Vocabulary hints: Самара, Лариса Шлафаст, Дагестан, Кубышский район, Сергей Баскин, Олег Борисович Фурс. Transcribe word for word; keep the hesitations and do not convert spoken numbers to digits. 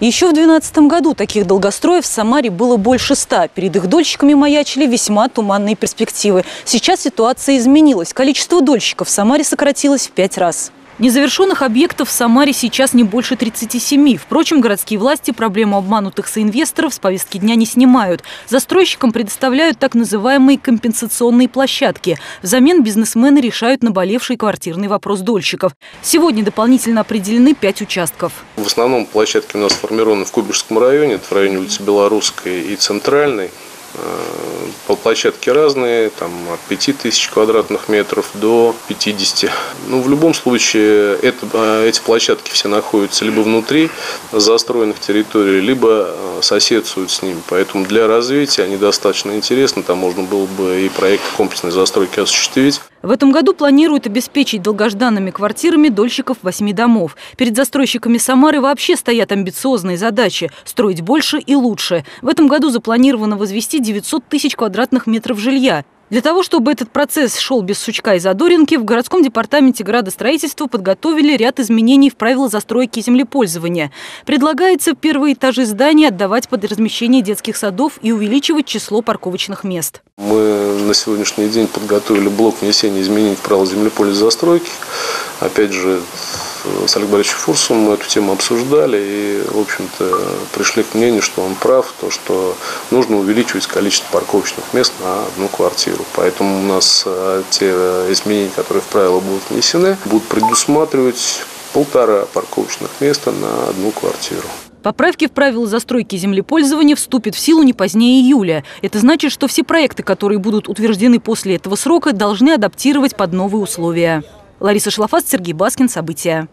Еще в две тысячи двенадцатом году таких долгостроев в Самаре было больше ста. Перед их дольщиками маячили весьма туманные перспективы. Сейчас ситуация изменилась. Количество дольщиков в Самаре сократилось в пять раз. Незавершенных объектов в Самаре сейчас не больше тридцати семи. Впрочем, городские власти проблему обманутых соинвесторов с повестки дня не снимают. Застройщикам предоставляют так называемые компенсационные площадки. Взамен бизнесмены решают наболевший квартирный вопрос дольщиков. Сегодня дополнительно определены пять участков. В основном площадки у нас сформированы в Кубышском районе, это в районе улицы Белорусской и Центральной. Площадки разные, там от пяти тысяч квадратных метров до пятидесяти. Ну, в любом случае, это, эти площадки все находятся либо внутри застроенных территорий, либо соседствуют с ними. Поэтому для развития они достаточно интересны. Там можно было бы и проект комплексной застройки осуществить. В этом году планируют обеспечить долгожданными квартирами дольщиков восьми домов. Перед застройщиками Самары вообще стоят амбициозные задачи – строить больше и лучше. В этом году запланировано возвести девятьсот тысяч квадратных метров жилья. Для того, чтобы этот процесс шел без сучка и задоринки, в городском департаменте градостроительства подготовили ряд изменений в правила застройки и землепользования. Предлагается первые этажи здания отдавать под размещение детских садов и увеличивать число парковочных мест. Мы на сегодняшний день подготовили блок внесения изменений в правила землепользования застройки. Опять же, с Олегом Борисовичем Фурсом мы эту тему обсуждали и, в общем-то, пришли к мнению, что он прав, то, что нужно увеличивать количество парковочных мест на одну квартиру. Поэтому у нас те изменения, которые в правила будут внесены, будут предусматривать полтора парковочных места на одну квартиру. Поправки в правила застройки землепользования вступят в силу не позднее июля. Это значит, что все проекты, которые будут утверждены после этого срока, должны адаптировать под новые условия. Лариса Шлафаст, Сергей Баскин. События.